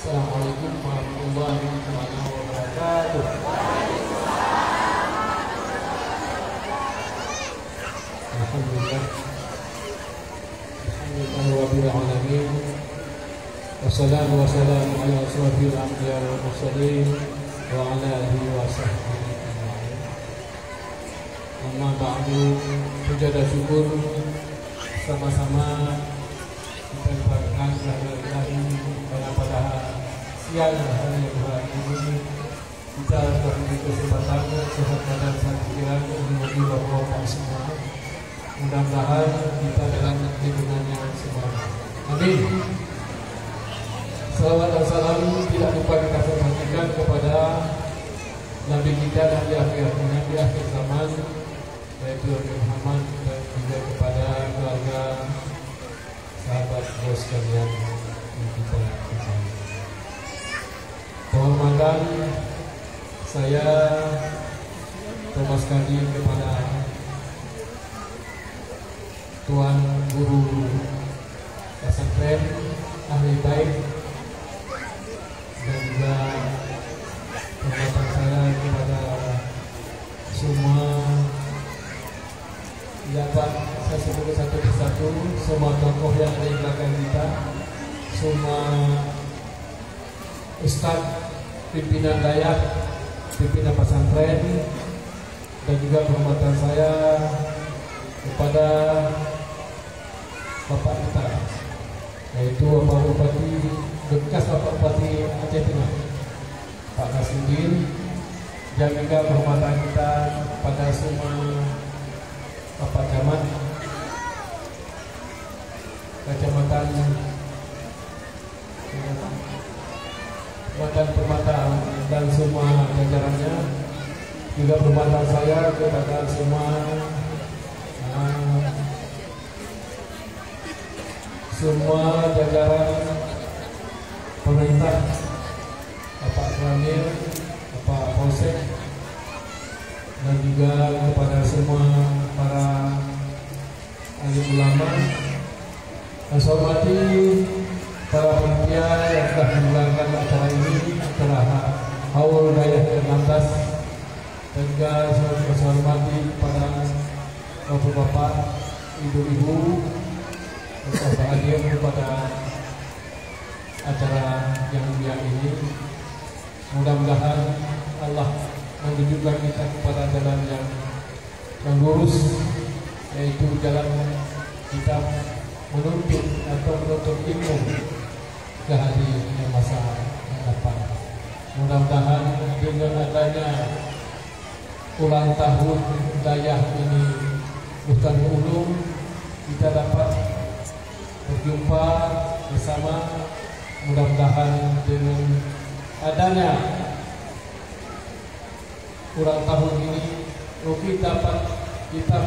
Assalamualaikum warahmatullahi wabarakatuh. Alhamdulillah. Alhamdulillahirrahmanirrahim. Wassalamu wassalamu ala asyrafil anbiya wal mursalin wa ala alihi wa sahbihi ajma'in. Amma ba'du, puja dan syukur sama-sama kita berkenan kepada Allah pada siang hari yang bahagia ini. Kita diberi kesempatan sehat badan dan pikiran untuk bapak semua. Mudah-mudahan kita dalam lindungan yang sempurna. Amin. Salawat dan salam tidak lupa kita sampaikan kepada Nabi kita dan di akhir zaman, yaitu Muhammad, dan juga kepada keluarga, sahabat bos kalian yang kita cintai. Kehormatan saya teruskan kepada Tuan Guru Pesantren Ahli Baik, dan juga kehormatan saya kepada semua dapat saya sebut satu persatu semua tokoh yang ada di belakang kita, semua ustaz, pimpinan Dayah, pimpinan pesantren, dan juga kehormatan saya kepada Bapak kita, yaitu Bapak Bupati, bekas Bapak Bupati Aceh Tengah, Pak Kasindil, dan juga kehormatan kita pada semua Bapak Camat Kecamatan Kecamatan Permata dan semua jajarannya. Juga permata saya kepada semua jajaran pemerintah, Bapak Ramil, Bapak Polsek, dan juga kepada semua para alim ulama, dan saya hormati para panitia yang telah menyelenggarakan acara ini, telah haul Dayah ke-16, dan juga saya hormati para bapak-bapak, ibu-ibu, serta hadir kepada acara yang mulia ini. Mudah-mudahan Allah menunjukkan kita kepada jalan yang lurus, yaitu jalan kita menuntut atau menuntut ilmu ke hari yang masa depan. Mudah-mudahan dengan adanya ulang tahun Dayah ini bukan ulum, kita dapat berjumpa bersama. Mudah-mudahan dengan adanya ulang tahun ini mungkin dapat kita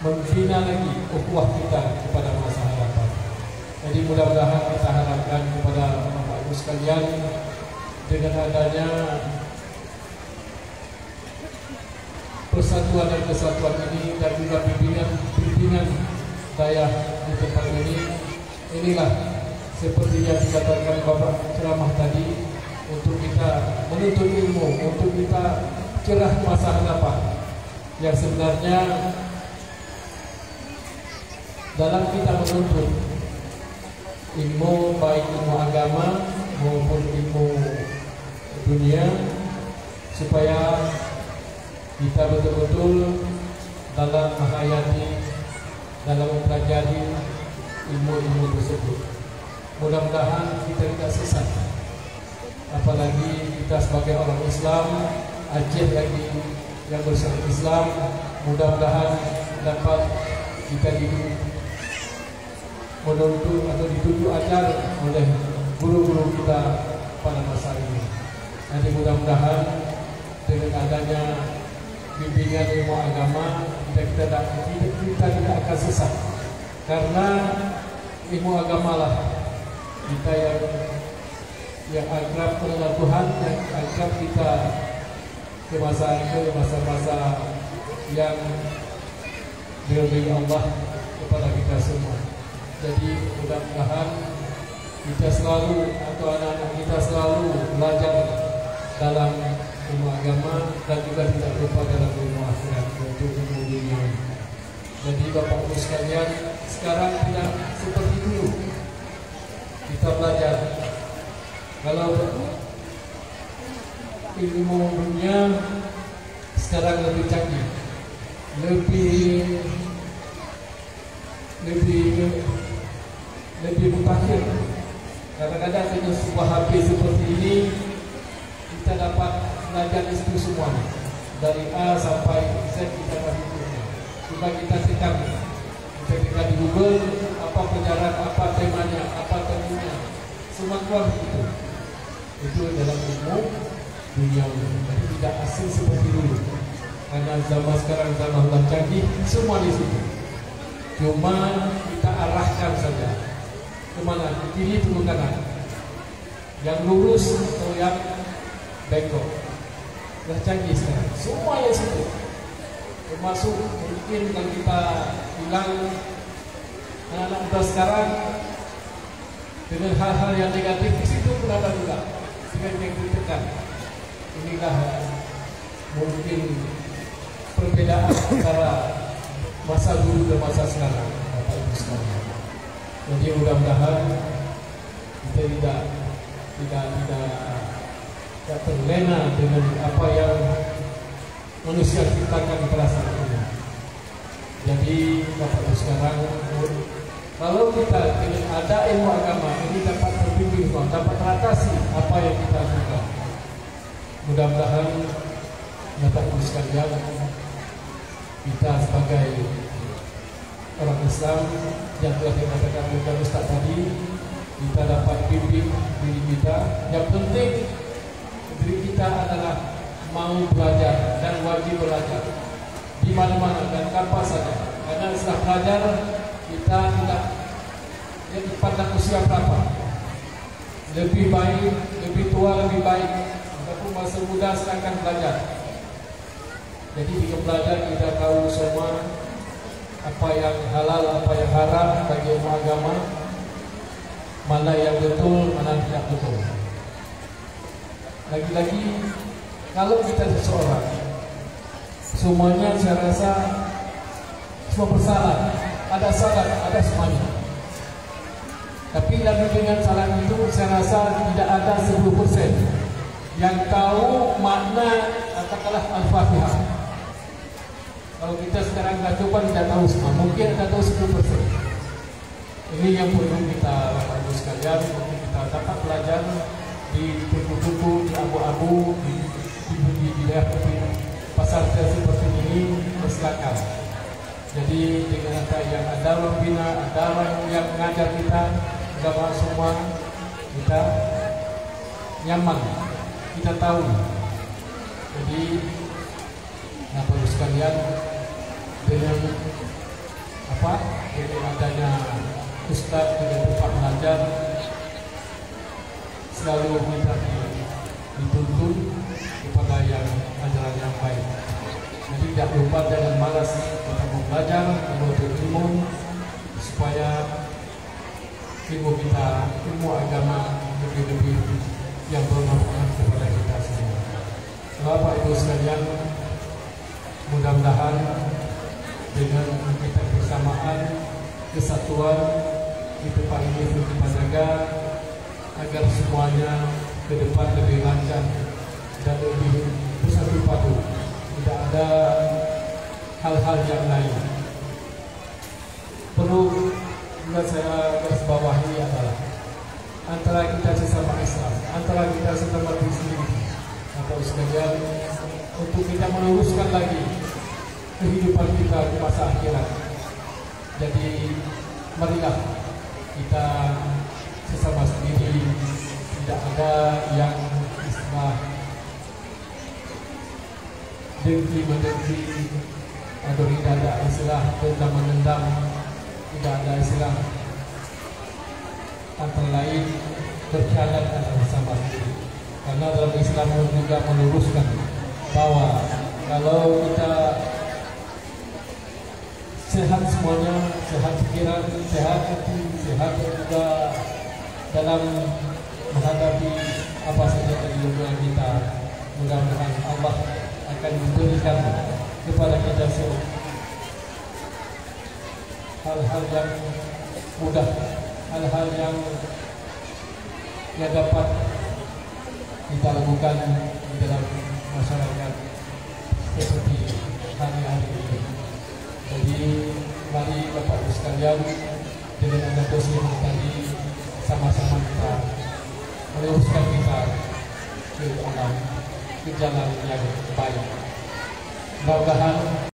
membina lagi ukhuwah kita kepada masa hadapan. Jadi mudah-mudahan kita harapkan kepada Bapak Ibu sekalian, dengan adanya persatuan dan kesatuan ini, dan juga pimpinan Dayah di tempat ini, inilah seperti yang dikatakan Bapak ceramah tadi, untuk kita menuntut ilmu, untuk kita cerah masa hadapan, yang sebenarnya dalam kita menuntut ilmu, baik ilmu agama maupun ilmu dunia, supaya kita betul-betul dalam menghayati, dalam mempelajari ilmu-ilmu tersebut. Mudah-mudahan kita tidak sesat, apalagi kita sebagai orang Islam Aceh lagi yang bersama Islam. Mudah-mudahan dapat kita menuntut atau dituntut ajar oleh guru-guru kita pada masa ini. Jadi mudah-mudahan dengan adanya bimbingan ilmu agama, kita tidak akan sesat, karena ilmu agamalah kita yang akrab kepada Tuhan, yang akrab kita ke masa-masa yang diridhoi Allah kepada kita semua. Jadi mudah-mudahan kita selalu atau anak-anak kita selalu belajar dalam ilmu agama dan juga tidak lupa dalam ilmu akhirat untuk ilmu dunia. Jadi Bapak-Ibu sekalian, sekarang tidak seperti dulu kita belajar. Kalau ilmu dunia sekarang lebih canggih, lebih mutakhir. Kadang-kadang dengan sebuah HP seperti ini kita dapat belajar itu semua, dari A sampai Z kita dapat itu. Cuma kita ketika di Google apa pelajaran, apa temanya, apa temunya, semua keluar itu. Itu dalam ilmu dunia, tapi tidak asing seperti dulu. Karena zaman sekarang zaman canggih, semua di situ. Cuma kita arahkan saja kemana, ke kiri atau kanan, yang lurus atau yang bengkok. Sudah canggih sekarang, semua di situ. Termasuk mungkin kalau kita bilang anak-anak muda sekarang dengan hal-hal yang negatif di situ pun ada juga. Sehingga yang ditekan, inilah mungkin perbedaan antara masa dulu dan masa sekarang, Bapak Ibu sekalian. Jadi mudah-mudahan kita tidak terlena dengan apa yang manusia ciptakan pada saat ini. Jadi Bapak Ibu sekarang, kalau kita ingin ada ilmu agama ini dapat terbimbing, dapat teratasi apa yang kita lakukan. Mudah-mudahan Bapak Ibu sekalian, kita sebagai orang Islam yang telah dikatakan oleh Ustaz tadi, kita dapat bimbing diri kita. Yang penting diri kita adalah mau belajar dan wajib belajar di mana-mana dan kapan saja. Karena setelah belajar kita tidak dipandang usia berapa, lebih baik, lebih tua lebih baik, ataupun masih muda silakan belajar. Jadi di belajar kita tahu semua apa yang halal, apa yang haram bagi agama, mana yang betul, mana yang tidak betul. Lagi-lagi kalau kita seseorang semuanya saya rasa semua bersalah, ada salah, ada semuanya. Tapi dengan salah itu saya rasa tidak ada 10% yang tahu makna katakanlah Al-Fatihah. Kalau kita sekarang nggak coba, tidak tahu semua. Mungkin kita tahu 10%. Ini yang perlu kita lakukan sekalian. Mungkin kita dapat belajar di buku-buku, di abu-abu, di wilayah pasar seperti ini, silakan. Jadi dengan yang ada pembina, ada yang mengajar kita, agama semua kita nyaman, kita tahu. Jadi nah, perlu sekalian dengan adanya Ustaz dengan tempat belajar selalu minta dituntun kepada yang ajaran yang baik. Jadi tidak lupa jangan malas kita belajar, menuntut ilmu supaya ilmu kita, ilmu agama lebih-lebih yang bermanfaat kepada kita semua. Bapak Ibu sekalian, mudah-mudahan dengan kita bersamaan kesatuan di tempat ini kita jaga agar semuanya ke depan lebih lancar dan lebih bersatu padu, tidak ada hal-hal yang lain. Perlu juga saya garis bawahi adalah antara kita sesama Islam, antara kita sesama muslim atau sekalian untuk kita meluruskan lagi kehidupan kita di masa akhirat. Jadi marilah kita sesama sendiri, tidak ada yang istilah dengki-mendengki atau tidak ada istilah dendam-mendendam, tidak ada istilah antara lain berkhianat antara sesama sendiri. Karena dalam Islam juga meluruskan bahwa kalau kita sehat semuanya, sehat pikiran, sehat hati, sehat juga dalam menghadapi apa saja kehidupan kita. Mudah-mudahan Allah akan memberikan kepada kita semua hal-hal yang mudah, hal-hal yang dapat kita lakukan di dalam masyarakat seperti hari-hari ini. Jadi mari Bapak-Ibu sekalian, dengan ada dosis yang tadi sama-sama kita meluruskan kita ke jalan yang baik. Mudah-mudahan